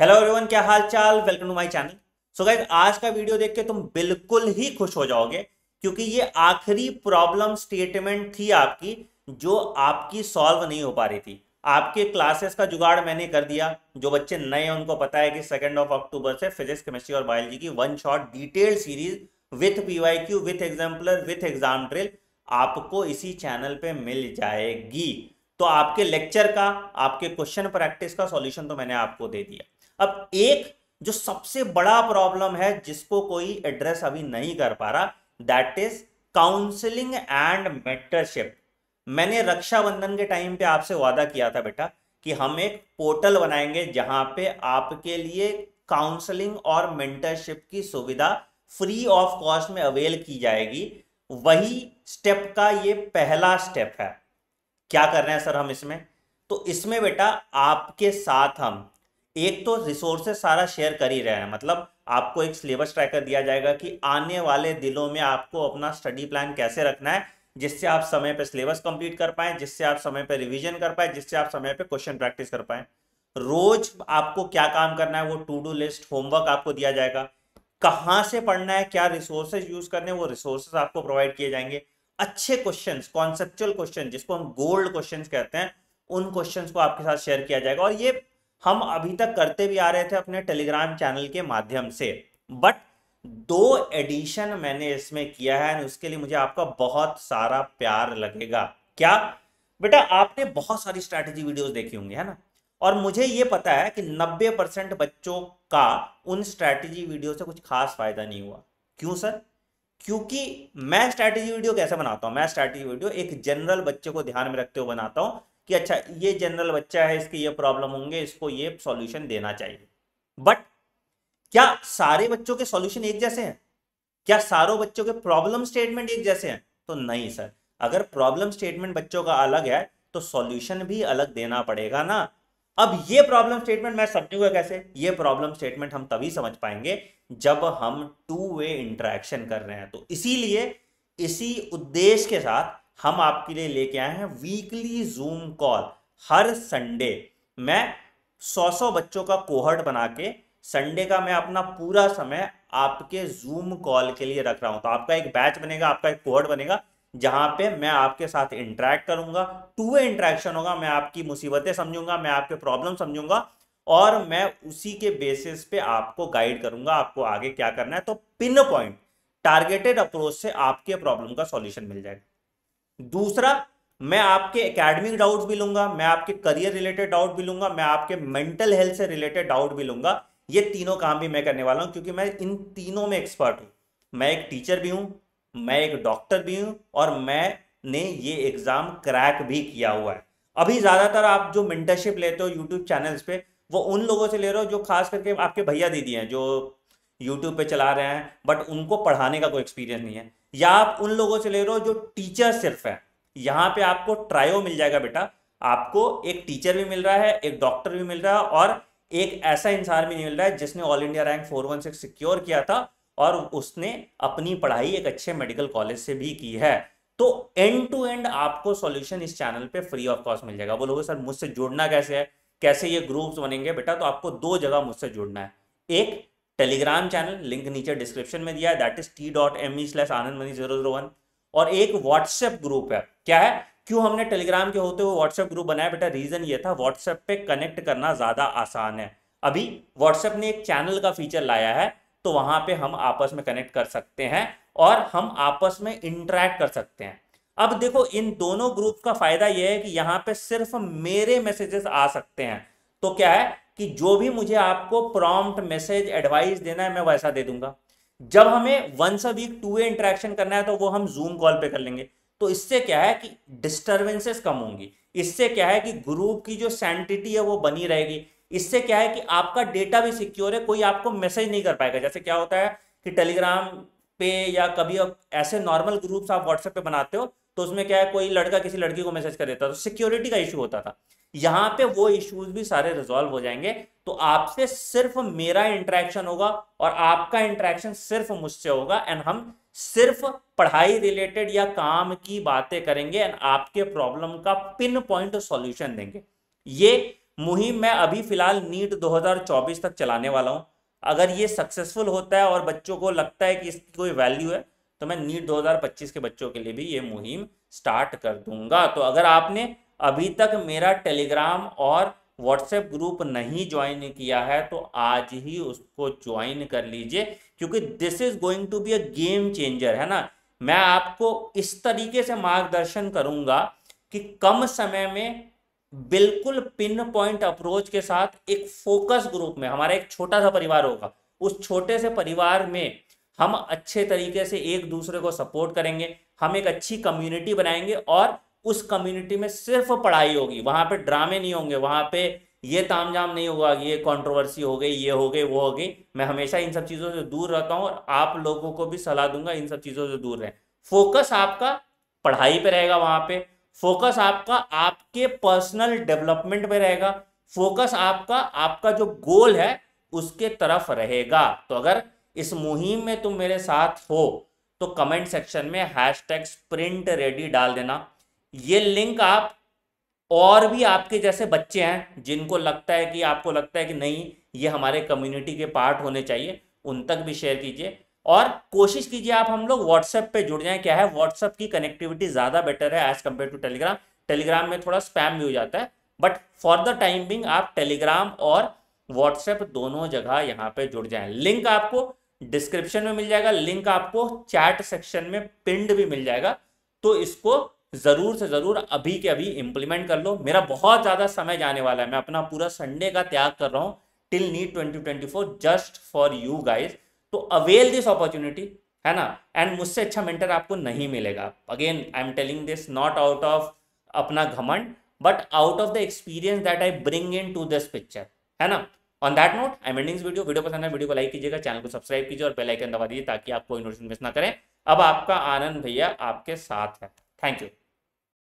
Hello everyone, क्या हाल चाल, welcome to my channel. So guys, आज का वीडियो देख के तुम बिल्कुल ही खुश हो जाओगे क्योंकि ये आखिरी प्रॉब्लम स्टेटमेंट थी आपकी जो आपकी सॉल्व नहीं हो पा रही थी। आपके क्लासेस का जुगाड़ मैंने कर दिया। जो बच्चे नए हैं उनको पता है कि 2 अक्टूबर से फिजिक्स, केमिस्ट्री और बायोलॉजी की one shot detail series with PYQ, with exemplar, with exam drill आपको इसी चैनल पर मिल जाएगी। तो आपके लेक्चर का, आपके क्वेश्चन प्रैक्टिस का सॉल्यूशन तो मैंने आपको दे दिया। अब एक जो सबसे बड़ा प्रॉब्लम है जिसको कोई एड्रेस अभी नहीं कर पा रहा, that is counselling and mentorship. मैंने रक्षाबंधन के टाइम पे आपसे वादा किया था बेटा कि हम एक पोर्टल बनाएंगे जहां पे आपके लिए काउंसलिंग और मेंटरशिप की सुविधा फ्री ऑफ कॉस्ट में अवेल की जाएगी। वही स्टेप का ये पहला स्टेप है। क्या कर रहे हैं सर हम इसमें? तो इसमें बेटा आपके साथ हम एक तो रिसोर्सेज सारा शेयर कर ही रहे हैं, मतलब आपको एक सिलेबस ट्रैकर दिया जाएगा कि आने वाले दिनों में आपको अपना स्टडी प्लान कैसे रखना है, जिससे आप समय पे सिलेबस कंप्लीट कर पाए, जिससे आप समय पे रिवीजन कर पाए, जिससे आप समय पे क्वेश्चन प्रैक्टिस कर पाए। रोज आपको क्या काम करना है वो टू डू लिस्ट, होमवर्क आपको दिया जाएगा। कहाँ से पढ़ना है, क्या रिसोर्सेज यूज करने, वो रिसोर्सेज आपको प्रोवाइड किए जाएंगे। अच्छे क्वेश्चन, कॉन्सेप्चुअल क्वेश्चन जिसको हम गोल्ड क्वेश्चन कहते हैं, उन क्वेश्चन को आपके साथ शेयर किया जाएगा। और ये हम अभी तक करते भी आ रहे थे अपने टेलीग्राम चैनल के माध्यम से, बट 2 एडिशन मैंने इसमें किया है और उसके लिए मुझे आपका बहुत सारा प्यार लगेगा। क्या बेटा, आपने बहुत सारी स्ट्रैटेजी वीडियोस देखी होंगी, है ना? और मुझे ये पता है कि 90% बच्चों का उन स्ट्रैटेजी वीडियो से कुछ खास फायदा नहीं हुआ। क्यों सर? क्योंकि मैं स्ट्रैटेजी वीडियो कैसे बनाता हूँ? मैं स्ट्रैटेजी वीडियो एक जनरल बच्चे को ध्यान में रखते हुए बनाता हूँ कि अच्छा ये जनरल बच्चा है, इसके ये प्रॉब्लम होंगे, इसको ये सॉल्यूशन देना चाहिए। बट क्या सारे बच्चों के सॉल्यूशन एक जैसे हैं? क्या सारे बच्चों के प्रॉब्लम स्टेटमेंट एक जैसे हैं? तो नहीं सर, अगर प्रॉब्लम स्टेटमेंट बच्चों का अलग है तो सॉल्यूशन भी अलग देना पड़ेगा ना। अब ये प्रॉब्लम स्टेटमेंट मैं समझूंगा कैसे? ये प्रॉब्लम स्टेटमेंट हम तभी समझ पाएंगे जब हम 2-वे इंटरेक्शन कर रहे हैं। तो इसीलिए, इसी उद्देश्य के साथ हम आपके लिए लेके आए हैं वीकली जूम कॉल। हर संडे मैं 100 बच्चों का कोहर्ट बना के संडे का मैं अपना पूरा समय आपके जूम कॉल के लिए रख रहा हूं। तो आपका एक बैच बनेगा, आपका एक कोहर्ट बनेगा जहां पे मैं आपके साथ इंटरेक्ट करूंगा। 2-वे इंटरेक्शन होगा। मैं आपकी मुसीबतें समझूंगा, मैं आपके प्रॉब्लम समझूंगा और मैं उसी के बेसिस पे आपको गाइड करूंगा आपको आगे क्या करना है। तो पिन पॉइंट टारगेटेड अप्रोच से आपके प्रॉब्लम का सॉल्यूशन मिल जाएगा। दूसरा, मैं आपके एकेडमिक डाउट्स भी लूंगा, मैं आपके करियर रिलेटेड डाउट भी लूंगा, मैं आपके मेंटल हेल्थ से रिलेटेड डाउट भी लूंगा। ये तीनों काम भी मैं करने वाला हूं क्योंकि मैं इन तीनों में एक्सपर्ट हूं। मैं एक टीचर भी हूं, मैं एक डॉक्टर भी हूं और मैंने ये एग्जाम क्रैक भी किया हुआ है। अभी ज्यादातर आप जो मेंटरशिप लेते हो यूट्यूब चैनल्स पे, वो उन लोगों से ले रहे हो जो खास करके आपके भैया दीदी हैं जो यूट्यूब पे चला रहे हैं, बट उनको पढ़ाने का कोई एक्सपीरियंस नहीं है। या आप उन लोगों से ले रहे हो जो टीचर सिर्फ है। यहाँ पे आपको ट्रायो मिल जाएगा बेटा। आपको एक टीचर भी मिल रहा है, एक डॉक्टर भी मिल रहा है और एक ऐसा इंसान भी मिल रहा है जिसने ऑल इंडिया रैंक 416 सिक्योर किया था और उसने अपनी पढ़ाई एक अच्छे मेडिकल कॉलेज से भी की है। तो एंड टू एंड आपको सॉल्यूशन इस चैनल पे फ्री ऑफ कॉस्ट मिल जाएगा। बोलोगे सर मुझसे जुड़ना कैसे है, कैसे ये ग्रुप्स बनेंगे? बेटा तो आपको 2 जगह मुझसे जुड़ना है। एक टेलीग्राम चैनल, लिंक नीचे डिस्क्रिप्शन में दिया है, दैट इज t.me/anandmani001। और एक व्हाट्सएप ग्रुप है। क्या है, क्यों हमने टेलीग्राम के होते हुए व्हाट्सएप ग्रुप बनाया बेटा? रीजन ये था व्हाट्सएप पे कनेक्ट करना ज्यादा आसान है। अभी व्हाट्सएप ने एक चैनल का फीचर लाया है तो वहां पे हम आपस में कनेक्ट कर सकते हैं और हम आपस में इंटरेक्ट कर सकते हैं। अब देखो, इन दोनों ग्रुप का फायदा यह है कि यहाँ पे सिर्फ मेरे मैसेजेस आ सकते हैं। तो क्या है कि जो भी मुझे आपको प्रॉम्प्ट, मैसेज, एडवाइस देना है मैं वैसा दे दूंगा। जब हमें वंस अ वीक 2-वे इंटरेक्शन करना है तो वो हम जूम कॉल पे कर लेंगे। तो इससे क्या है कि डिस्टर्बेंसेस कम होंगी, इससे क्या है कि ग्रुप की जो सैंटिटी है वो बनी रहेगी, इससे क्या है कि आपका डेटा भी सिक्योर है, कोई आपको मैसेज नहीं कर पाएगा। जैसे क्या होता है कि टेलीग्राम पे या कभी ऐसे नॉर्मल ग्रुप्स आप व्हाट्सएप पे बनाते हो तो उसमें क्या है, कोई लड़का किसी लड़की को मैसेज कर देता है तो सिक्योरिटी का इशू होता था। यहाँ पे वो इश्यूज भी सारे रिजॉल्व हो जाएंगे। तो आपसे सिर्फ मेरा इंटरेक्शन होगा और आपका इंटरेक्शन सिर्फ मुझसे होगा एंड हम सिर्फ पढ़ाई रिलेटेड या काम की बातें करेंगे एंड आपके प्रॉब्लम का पिन पॉइंट सॉल्यूशन देंगे। ये मुहिम मैं अभी फिलहाल नीट 2024 तक चलाने वाला हूँ। अगर ये सक्सेसफुल होता है और बच्चों को लगता है कि इसकी कोई वैल्यू है तो मैं नीट 2025 के बच्चों के लिए भी ये मुहिम स्टार्ट कर दूंगा। तो अगर आपने अभी तक मेरा टेलीग्राम और व्हाट्सएप ग्रुप नहीं ज्वाइन किया है तो आज ही उसको ज्वाइन कर लीजिए, क्योंकि this is going to be a game changer, है ना। मैं आपको इस तरीके से मार्गदर्शन करूंगा कि कम समय में बिल्कुल पिन पॉइंट अप्रोच के साथ एक फोकस ग्रुप में, हमारा एक छोटा सा परिवार होगा, उस छोटे से परिवार में हम अच्छे तरीके से एक दूसरे को सपोर्ट करेंगे, हम एक अच्छी कम्युनिटी बनाएंगे और उस कम्युनिटी में सिर्फ पढ़ाई होगी, वहाँ पे ड्रामे नहीं होंगे, वहाँ पे ये तामझाम नहीं होगा, ये कंट्रोवर्सी हो गई, ये हो गई, वो हो गई। मैं हमेशा इन सब चीज़ों से दूर रहता हूँ और आप लोगों को भी सलाह दूंगा इन सब चीज़ों से दूर रहें। फोकस आपका पढ़ाई पे रहेगा, वहाँ पे फोकस आपका आपके पर्सनल डेवलपमेंट पे रहेगा, फोकस आपका जो गोल है उसके तरफ रहेगा। तो अगर इस मुहिम में तुम मेरे साथ हो तो कमेंट सेक्शन में #SprintReady डाल देना। ये लिंक आप और भी आपके जैसे बच्चे हैं जिनको लगता है कि आपको लगता है कि नहीं ये हमारे कम्युनिटी के पार्ट होने चाहिए, उन तक भी शेयर कीजिए और कोशिश कीजिए आप हम लोग व्हाट्सएप पे जुड़ जाएं। क्या है, व्हाट्सएप की कनेक्टिविटी ज़्यादा बेटर है as compare to Telegram. Telegram में थोड़ा स्पैम भी हो जाता है, but for the time being आप टेलीग्राम और व्हाट्सएप दोनों जगह यहाँ पे जुड़ जाएं। लिंक आपको डिस्क्रिप्शन में मिल जाएगा, लिंक आपको चैट सेक्शन में पिंड भी मिल जाएगा। तो इसको ज़रूर से ज़रूर अभी के अभी इम्प्लीमेंट कर लो। मेरा बहुत ज़्यादा समय जाने वाला है, मैं अपना पूरा संडे का त्याग कर रहा हूँ till NEET 2024 just for you guys. तो अवेल दिस अपॉर्चुनिटी, है ना। एंड मुझसे अच्छा मेंटर आपको नहीं मिलेगा। Again I am telling this not out of अपना घमंड but out of the experience that I bring in to this picture, है ना। On that note I am ending this video पसंद है वीडियो को लाइक कीजिएगा, चैनल को subscribe कीजिए और बेल आइकन दबा दीजिए ताकि आप कोई नोटिफिकेशन मिस ना करें। अब आपका आनंद भैया आपके साथ है। Thank you.